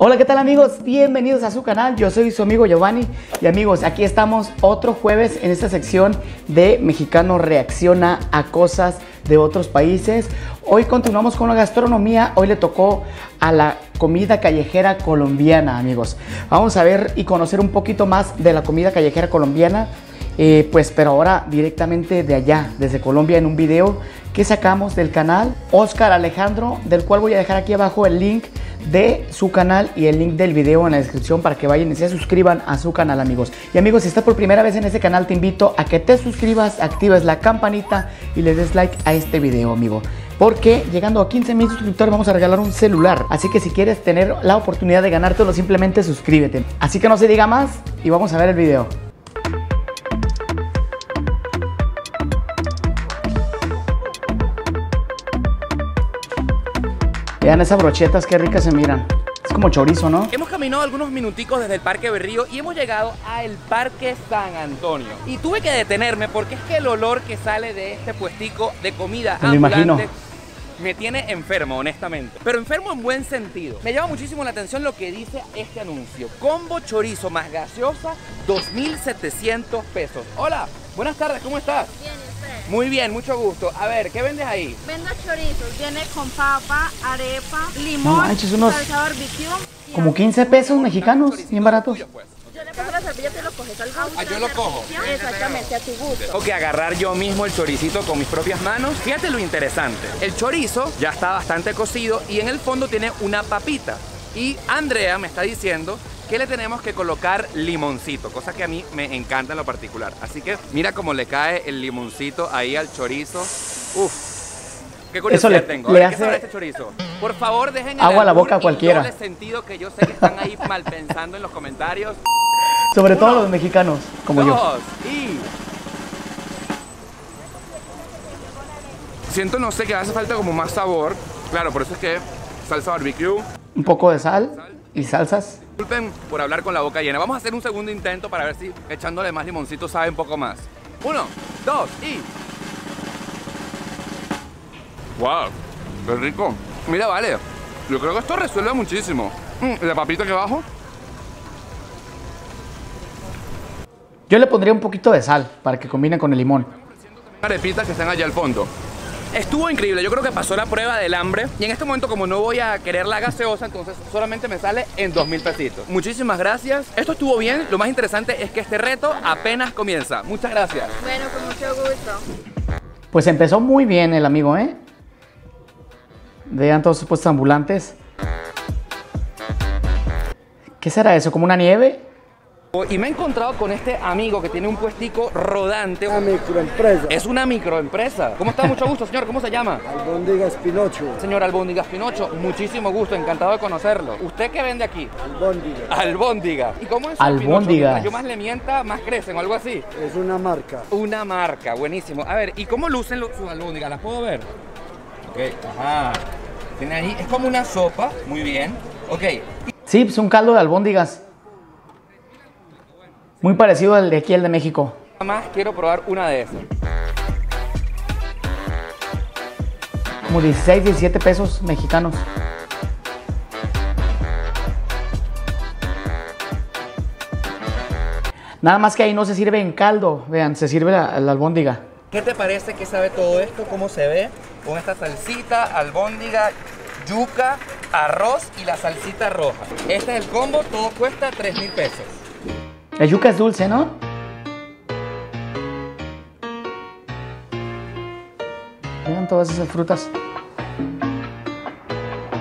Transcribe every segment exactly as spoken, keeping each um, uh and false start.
Hola, ¿qué tal amigos? Bienvenidos a su canal, yo soy su amigo Giovanni y amigos, aquí estamos otro jueves en esta sección de Mexicano Reacciona a Cosas de Otros Países. Hoy continuamos con la gastronomía, hoy le tocó a la comida callejera colombiana amigos. Vamos a ver y conocer un poquito más de la comida callejera colombiana, eh, pues pero ahora directamente de allá, desde Colombia en un video que sacamos del canal Oscar Alejandro, del cual voy a dejar aquí abajo el link de su canal y el link del video en la descripción para que vayan y se suscriban a su canal amigos. Y amigos, si estás por primera vez en este canal te invito a que te suscribas, actives la campanita y le des like a este video amigo, porque llegando a quince mil suscriptores vamos a regalar un celular, así que si quieres tener la oportunidad de ganártelo simplemente suscríbete. Así que no se diga más y vamos a ver el video. Vean esas brochetas, qué ricas se miran. Es como chorizo, ¿no? Hemos caminado algunos minuticos desde el Parque Berrío y hemos llegado al Parque San Antonio. Y tuve que detenerme porque es que el olor que sale de este puestico de comida me ambulante imagino. Me tiene enfermo, honestamente. Pero enfermo en buen sentido. Me llama muchísimo la atención lo que dice este anuncio. Combo chorizo más gaseosa, dos mil setecientos pesos. Hola, buenas tardes, ¿cómo estás? Bien. Muy bien, mucho gusto. A ver, ¿qué vendes ahí? Vendo chorizos, viene con papa, arepa, limón, no manches, unos salsa barbecue. Como quince pesos mexicanos, bien baratos. Yo le paso la servilleta, te lo coges al gusto. Ah, yo lo cojo. Exactamente, a tu gusto. Tengo que agarrar yo mismo el choricito con mis propias manos. Fíjate lo interesante. El chorizo ya está bastante cocido y en el fondo tiene una papita. Y Andrea me está diciendo que le tenemos que colocar limoncito, cosa que a mí me encanta en lo particular. Así que mira cómo le cae el limoncito ahí al chorizo. Uf. Qué curiosidad le, tengo. Le ¿Qué hace... sabe este chorizo? Por favor, dejen agua a la boca a cualquiera. Doble sentido, que yo sé que están ahí mal pensando en los comentarios. Sobre Uno, todo los mexicanos como dos, yo. Y siento, no sé, que hace falta como más sabor. Claro, por eso es que salsa barbecue, un poco de sal y salsas. Disculpen por hablar con la boca llena. Vamos a hacer un segundo intento para ver si echándole más limoncito sabe un poco más. Uno, dos y... ¡Wow! ¡Qué rico! Mira, vale, yo creo que esto resuelve muchísimo. Mm, la papita que bajo. Yo le pondría un poquito de sal para que combine con el limón. Arepitas que están allá al fondo. Estuvo increíble, yo creo que pasó la prueba del hambre. Y en este momento, como no voy a querer la gaseosa, entonces solamente me sale en dos mil pesitos. Muchísimas gracias, esto estuvo bien. Lo más interesante es que este reto apenas comienza. Muchas gracias. Bueno, con mucho gusto. Pues empezó muy bien el amigo, ¿eh? Vean todos sus puestos ambulantes. ¿Qué será eso? ¿Como una nieve? Y me he encontrado con este amigo que tiene un puestico rodante. Una microempresa. Es una microempresa. ¿Cómo está? Mucho gusto, señor. ¿Cómo se llama? Albóndigas Pinocho. Señor Albóndigas Pinocho, muchísimo gusto. Encantado de conocerlo. ¿Usted qué vende aquí? Albóndigas. Albóndigas. ¿Y cómo es? Albóndigas. Yo más le mienta, más crecen o algo así. Es una marca. Una marca. Buenísimo. A ver, ¿y cómo lucen los, sus albóndigas? ¿Las puedo ver? Ok. Ajá. Tiene ahí. Es como una sopa. Muy bien. Ok. Sí, es un caldo de albóndigas. Muy parecido al de aquí, el de México. Nada más quiero probar una de esas. Como dieciséis, diecisiete pesos mexicanos. Nada más que ahí no se sirve en caldo, vean, se sirve la, la albóndiga. ¿Qué te parece que sabe todo esto? ¿Cómo se ve? Con esta salsita, albóndiga, yuca, arroz y la salsita roja. Este es el combo, todo cuesta tres mil pesos. La yuca es dulce, ¿no? Vean todas esas frutas.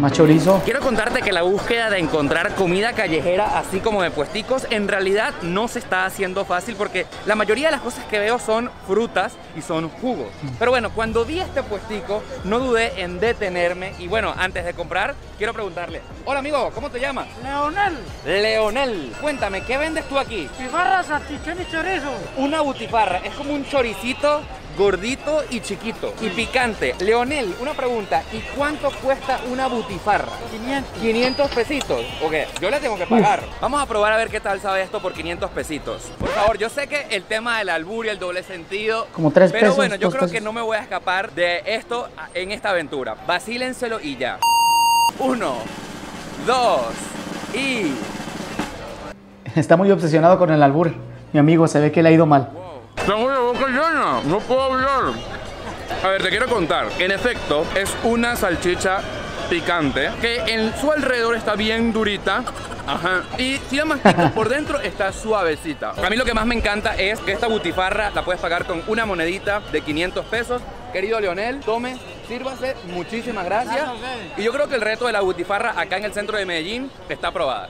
Más chorizo. Quiero contarte que la búsqueda de encontrar comida callejera, así como de puesticos, en realidad no se está haciendo fácil porque la mayoría de las cosas que veo son frutas y son jugos. Pero bueno, cuando vi este puestico, no dudé en detenerme y bueno, antes de comprar, quiero preguntarle. Hola amigo, ¿cómo te llamas? Leonel. Leonel, cuéntame, ¿qué vendes tú aquí? Butifarra, salchichón y chorizo. Una butifarra, es como un choricito gordito y chiquito y picante. Leonel, una pregunta, ¿y cuánto cuesta una butifarra? quinientos. quinientos pesitos. Ok, yo la tengo que pagar. Uf. Vamos a probar a ver qué tal sabe esto por quinientos pesitos. Por favor, yo sé que el tema de la alburia, el doble sentido, como tres pero pesos, bueno, yo creo pesos. Que no me voy a escapar de esto en esta aventura. Vacílenselo y ya. Uno, dos, Y... Está muy obsesionado con el albur. Mi amigo, se ve que le ha ido mal. Wow. Tengo la boca llena, no puedo hablar. A ver, te quiero contar. En efecto, es una salchicha picante que en su alrededor está bien durita. Ajá. Y si la masticas por dentro está suavecita. A mí lo que más me encanta es que esta butifarra la puedes pagar con una monedita de quinientos pesos. Querido Leonel, tome, sírvase, muchísimas gracias. Y yo creo que el reto de la butifarra acá en el centro de Medellín está aprobada.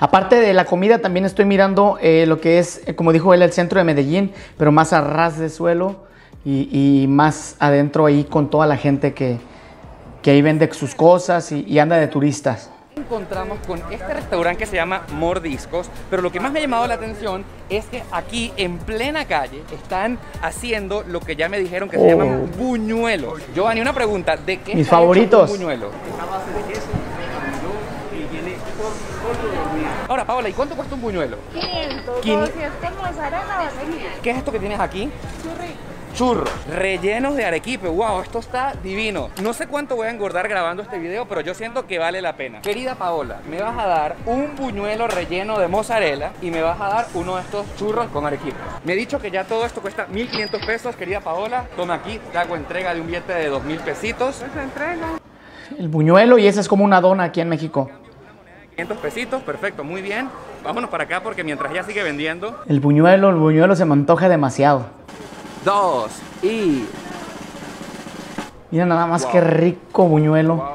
Aparte de la comida, también estoy mirando eh, lo que es, como dijo él, el centro de Medellín, pero más a ras de suelo y, y más adentro ahí con toda la gente que, que ahí vende sus cosas y, y anda de turistas. Encontramos con este restaurante que se llama Mordiscos, pero lo que más me ha llamado la atención es que aquí en plena calle están haciendo lo que ya me dijeron que oh. se llaman buñuelos. Giovanni, una pregunta, ¿de qué Mis favoritos. Un buñuelo? Ahora, Paola, ¿y cuánto cuesta un buñuelo? quinientos, doscientos, mozzarella, ¿qué es esto que tienes aquí? Churri. Churros, rellenos de arequipe. Wow, esto está divino. No sé cuánto voy a engordar grabando este video, pero yo siento que vale la pena. Querida Paola, me vas a dar un buñuelo relleno de mozzarella y me vas a dar uno de estos churros con arequipe. Me he dicho que ya todo esto cuesta mil quinientos pesos, querida Paola. Toma aquí, te hago entrega de un billete de dos mil pesitos. El buñuelo, y esa es como una dona aquí en México. quinientos pesitos, perfecto, muy bien. Vámonos para acá porque mientras ella sigue vendiendo... El buñuelo, el buñuelo se me antoja demasiado. Dos y... Mira nada más wow. Qué rico buñuelo. Wow.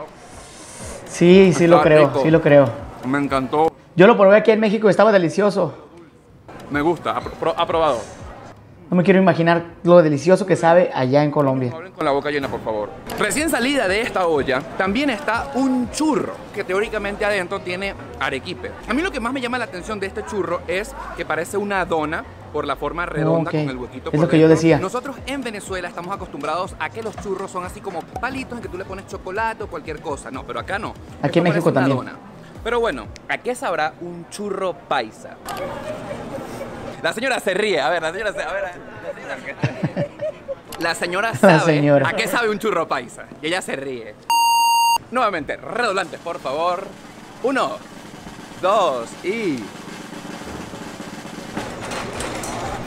Sí, está sí lo creo, rico. sí lo creo. Me encantó. Yo lo probé aquí en México y estaba delicioso. Me gusta, apro aprobado. No me quiero imaginar lo delicioso que sabe allá en Colombia. Con la boca llena, por favor. Recién salida de esta olla, también está un churro que teóricamente adentro tiene arequipe. A mí lo que más me llama la atención de este churro es que parece una dona por la forma redonda okay. con el huequito. Es lo que yo decía. Nosotros en Venezuela estamos acostumbrados a que los churros son así como palitos en que tú le pones chocolate o cualquier cosa. No, pero acá no. Aquí en México también. Dona. Pero bueno, ¿a qué sabrá un churro paisa? La señora se ríe, a ver, la señora se... A ver, la señora sabe la señora. a qué sabe un churro paisa. Y ella se ríe. Nuevamente, redoblantes, por favor. Uno, dos y...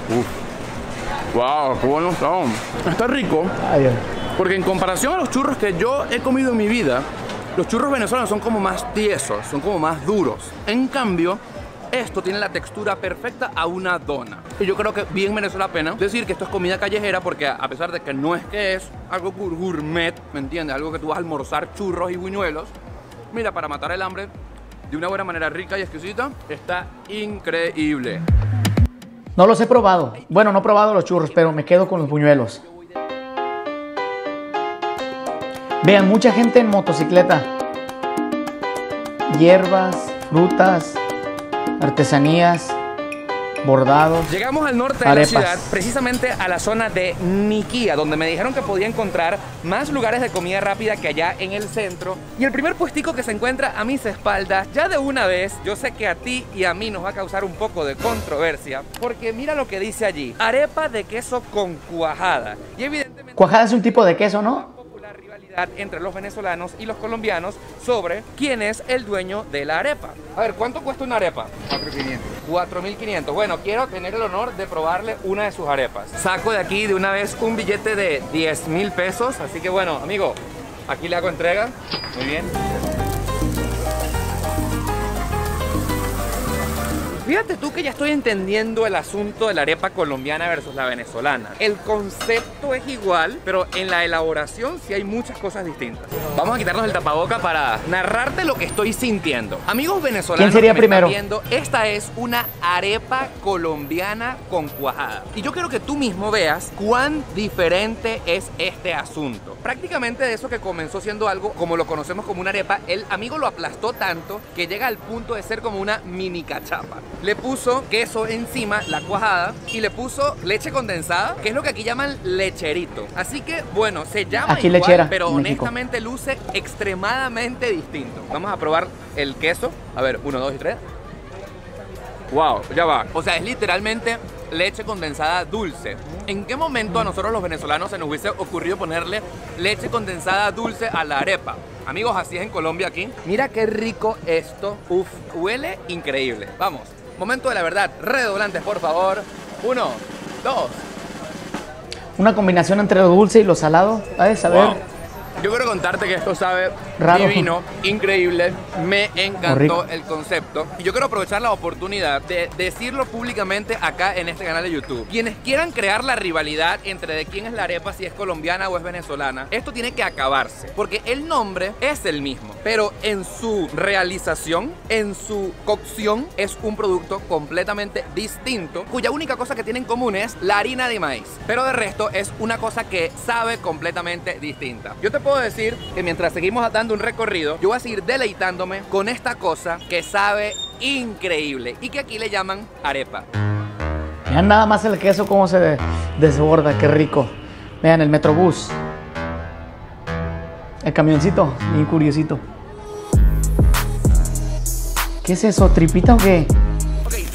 Uf. Wow, qué buenos son. Está rico. Porque en comparación a los churros que yo he comido en mi vida, los churros venezolanos son como más tiesos, son como más duros. En cambio... Esto tiene la textura perfecta a una dona. Y yo creo que bien merece la pena decir que esto es comida callejera, porque a pesar de que no es que es algo gourmet, ¿me entiendes? Algo que tú vas a almorzar churros y buñuelos. Mira, para matar el hambre de una buena manera rica y exquisita, está increíble. No los he probado. Bueno, no he probado los churros, pero me quedo con los buñuelos. Vean, mucha gente en motocicleta. Hierbas, frutas... Artesanías, bordados. Llegamos al norte de arepas. la ciudad, precisamente a la zona de Niquía, donde me dijeron que podía encontrar más lugares de comida rápida que allá en el centro. Y el primer puestico que se encuentra a mis espaldas, ya de una vez, yo sé que a ti y a mí nos va a causar un poco de controversia, porque mira lo que dice allí: arepa de queso con cuajada. Y evidentemente... Cuajada es un tipo de queso, ¿no? Rivalidad entre los venezolanos y los colombianos sobre quién es el dueño de la arepa. A ver, ¿cuánto cuesta una arepa? cuatro mil quinientos. Bueno, quiero tener el honor de probarle una de sus arepas. Saco de aquí de una vez un billete de diez mil pesos, así que bueno, amigo, aquí le hago entrega. Muy bien. Fíjate tú que ya estoy entendiendo el asunto de la arepa colombiana versus la venezolana. El concepto es igual, pero en la elaboración sí hay muchas cosas distintas. Vamos a quitarnos el tapaboca para narrarte lo que estoy sintiendo. Amigos venezolanos, ¿quién sería primero? Viendo, esta es una arepa colombiana con cuajada. Y yo quiero que tú mismo veas cuán diferente es este asunto. Prácticamente de eso que comenzó siendo algo como lo conocemos como una arepa, el amigo lo aplastó tanto que llega al punto de ser como una mini cachapa. Le puso queso encima, la cuajada, y le puso leche condensada, que es lo que aquí llaman lecherito. Así que, bueno, se llama aquí igual, lechera, pero México. honestamente luce extremadamente distinto. Vamos a probar el queso. A ver, uno, dos y tres. Wow, ya va. O sea, es literalmente leche condensada dulce. ¿En qué momento a nosotros los venezolanos se nos hubiese ocurrido ponerle leche condensada dulce a la arepa? Amigos, así es en Colombia aquí. Mira qué rico esto. Uf, huele increíble. Vamos, momento de la verdad. Redoblantes, por favor. Uno, dos. Una combinación entre lo dulce y lo salado. A ver, saber. Wow. Yo quiero contarte que esto sabe raro, divino, increíble. Me encantó el concepto. Y yo quiero aprovechar la oportunidad de decirlo públicamente acá en este canal de YouTube. Quienes quieran crear la rivalidad entre de quién es la arepa, si es colombiana o es venezolana, esto tiene que acabarse. Porque el nombre es el mismo, pero en su realización, en su cocción, es un producto completamente distinto, cuya única cosa que tiene en común es la harina de maíz. Pero de resto es una cosa que sabe completamente distinta. Yo te puedo decir que mientras seguimos dando un recorrido, yo voy a seguir deleitándome con esta cosa que sabe increíble y que aquí le llaman arepa. Vean nada más el queso cómo se desborda, qué rico. Vean el metrobús, el camioncito, bien curiosito. ¿Qué es eso? ¿Tripita o qué?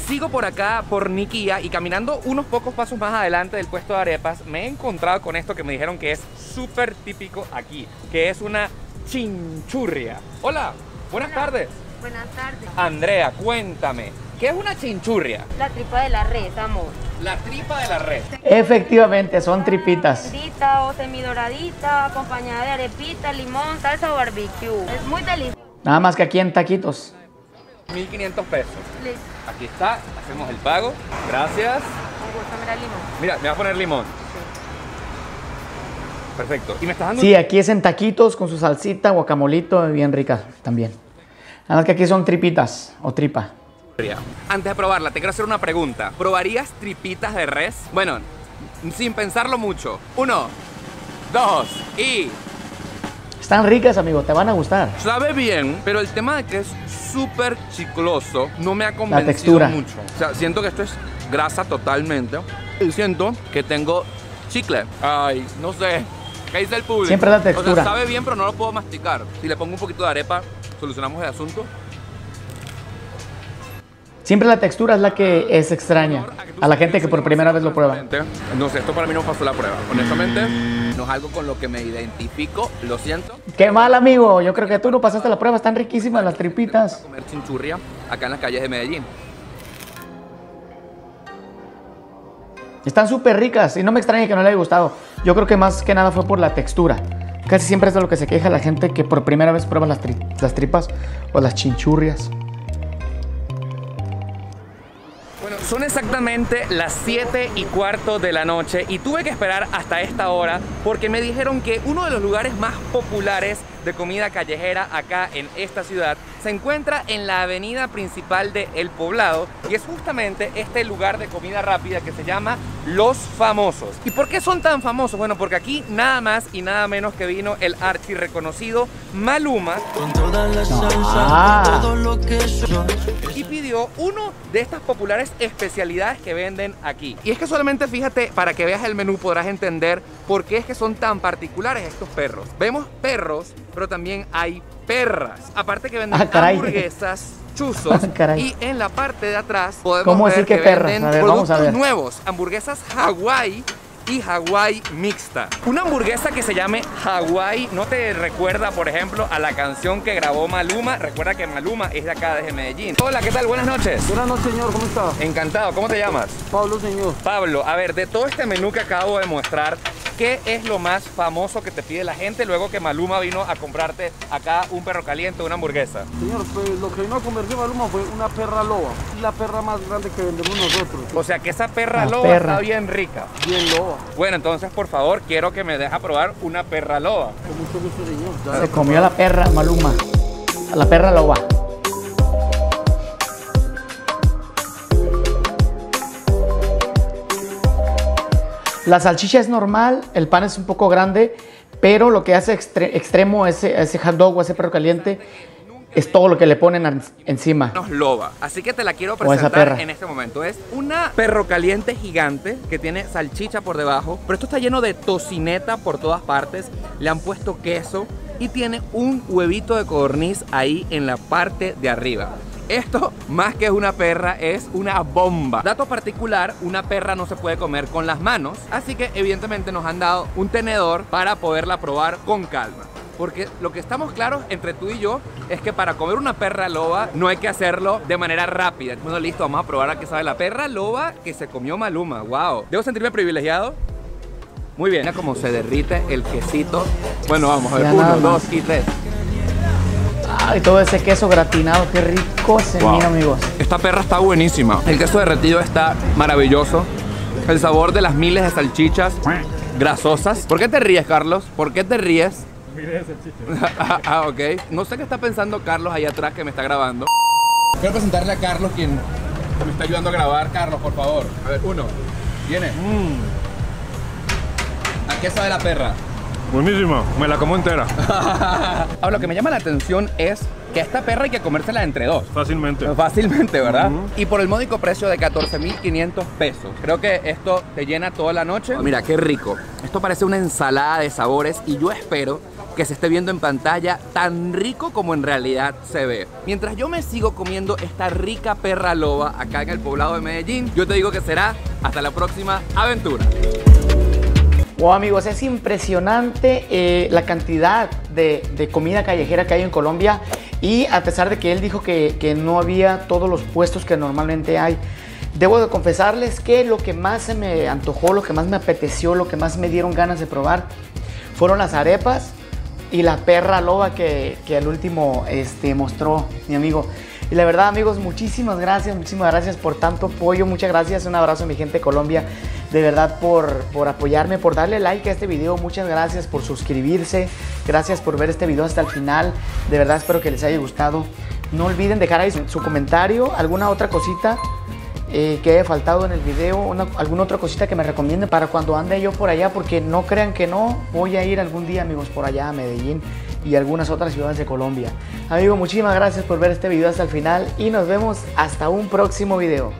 Sigo por acá, por Niquía, y caminando unos pocos pasos más adelante del puesto de arepas, me he encontrado con esto que me dijeron que es súper típico aquí, que es una chinchurria. Hola, buenas Hola. tardes. Buenas tardes. Andrea, cuéntame, ¿qué es una chinchurria? La tripa de la res, amor. La tripa de la res. Efectivamente, son tripitas. Frita o semidoradita, acompañada de arepita, limón, salsa o barbecue. Es muy delicioso. Nada más que aquí en taquitos. mil quinientos pesos. Listo. Aquí está, hacemos el pago. Gracias. Me gusta, mira, limón. Mira, me vas a poner limón. Sí. Perfecto. ¿Y me estás dando? Sí, aquí es en taquitos con su salsita, guacamolito, bien rica también. Nada más que aquí son tripitas o tripa. Antes de probarla, te quiero hacer una pregunta. ¿Probarías tripitas de res? Bueno, sin pensarlo mucho. Uno, dos y... Están ricas, amigo, te van a gustar. Sabe bien, pero el tema de que es súper chicloso no me ha convencido la textura. mucho. O sea, siento que esto es grasa totalmente y siento que tengo chicle. Ay, no sé. ¿Qué dice el público? Siempre la textura. O sea, sabe bien, pero no lo puedo masticar. Si le pongo un poquito de arepa, solucionamos el asunto. Siempre la textura es la que es extraña a la gente que por primera vez lo prueba. No sé, esto para mí no pasó la prueba. Honestamente, no es algo con lo que me identifico, lo siento. ¡Qué mal, amigo! Yo creo que tú no pasaste la prueba, están riquísimas las tripitas. Vamos a comer chinchurria acá en las calles de Medellín. Están súper ricas y no me extraña que no le haya gustado. Yo creo que más que nada fue por la textura. Casi siempre es de lo que se queja la gente que por primera vez prueba las, tri las tripas o las chinchurrias. Son exactamente las siete y cuarto de la noche y tuve que esperar hasta esta hora porque me dijeron que uno de los lugares más populares de comida callejera acá en esta ciudad se encuentra en la avenida principal de El Poblado y es justamente este lugar de comida rápida que se llama Los Famosos. ¿Y por qué son tan famosos? Bueno, porque aquí nada más y nada menos que vino el archirreconocido Maluma y pidió uno de estas populares especialidades que venden aquí. Y es que solamente fíjate, para que veas el menú podrás entender por qué es que son tan particulares estos perros. Vemos perros, pero también hay perras. Aparte que venden ah, hamburguesas, chuzos ah, y en la parte de atrás podemos ver que, que venden a ver, productos vamos a ver. nuevos, hamburguesas Hawái y Hawái mixta. Una hamburguesa que se llame Hawái no te recuerda, por ejemplo, a la canción que grabó Maluma. Recuerda que Maluma es de acá, desde Medellín. Hola, ¿qué tal? Buenas noches. Buenas noches, señor. ¿Cómo está? Encantado. ¿Cómo te llamas? Pablo, señor. Pablo, a ver, de todo este menú que acabo de mostrar, ¿qué es lo más famoso que te pide la gente luego que Maluma vino a comprarte acá un perro caliente o una hamburguesa? Señor, pues lo que vino a convertir Maluma fue una perra loba. La perra más grande que vendemos nosotros. O sea que esa perra la loba perra. está bien rica. Bien loba. Bueno, entonces por favor quiero que me deja probar una perra loba. Con mucho gusto, señor. Dale. Se comió a la perra Maluma. A la perra loba. La salchicha es normal, el pan es un poco grande, pero lo que hace extre extremo ese, ese hot dog o ese perro caliente es todo lo que le ponen encima. Nos loba, así que te la quiero presentar en este momento. Es una perro caliente gigante que tiene salchicha por debajo, pero esto está lleno de tocineta por todas partes, le han puesto queso y tiene un huevito de codorniz ahí en la parte de arriba. Esto, más que una perra, es una bomba. Dato particular, una perra no se puede comer con las manos, así que evidentemente nos han dado un tenedor para poderla probar con calma. Porque lo que estamos claros entre tú y yo es que para comer una perra loba no hay que hacerlo de manera rápida. Bueno, listo, vamos a probar a qué sabe la perra loba que se comió Maluma. Wow. ¿Debo sentirme privilegiado? Muy bien. Mira cómo se derrite el quesito. Bueno, vamos a ver. Ya uno, dos y tres. Ay, todo ese queso gratinado, qué rico se wow. Mira, amigos. Esta perra está buenísima. El queso derretido está maravilloso. El sabor de las miles de salchichas grasosas. ¿Por qué te ríes, Carlos? ¿Por qué te ríes? ah, ah, ok. No sé qué está pensando Carlos ahí atrás que me está grabando. Quiero presentarle a Carlos, quien me está ayudando a grabar. Carlos, por favor. A ver, uno. Viene. Mm. ¿A qué sabe la perra? Buenísima, me la como entera. Ahora, lo que me llama la atención es que a esta perra hay que comérsela entre dos. Fácilmente. Fácilmente, ¿verdad? Uh-huh. Y por el módico precio de catorce mil quinientos pesos. Creo que esto te llena toda la noche. Mira, qué rico. Esto parece una ensalada de sabores y yo espero que se esté viendo en pantalla tan rico como en realidad se ve. Mientras yo me sigo comiendo esta rica perra loba acá en el Poblado de Medellín, yo te digo que será hasta la próxima aventura. Wow, amigos, es impresionante eh, la cantidad de, de comida callejera que hay en Colombia. Y a pesar de que él dijo que, que no había todos los puestos que normalmente hay, debo de confesarles que lo que más se me antojó, lo que más me apeteció, lo que más me dieron ganas de probar fueron las arepas y la perra loba que, que al último este, mostró mi amigo. Y la verdad, amigos, muchísimas gracias, muchísimas gracias por tanto apoyo, muchas gracias, un abrazo a mi gente de Colombia, de verdad por, por apoyarme, por darle like a este video, muchas gracias por suscribirse, gracias por ver este video hasta el final, de verdad espero que les haya gustado, no olviden dejar ahí su comentario, alguna otra cosita eh, que haya faltado en el video, una, alguna otra cosita que me recomienden para cuando ande yo por allá, porque no crean que no, voy a ir algún día, amigos, por allá a Medellín y algunas otras ciudades de Colombia. Amigo, muchísimas gracias por ver este video hasta el final y nos vemos hasta un próximo video.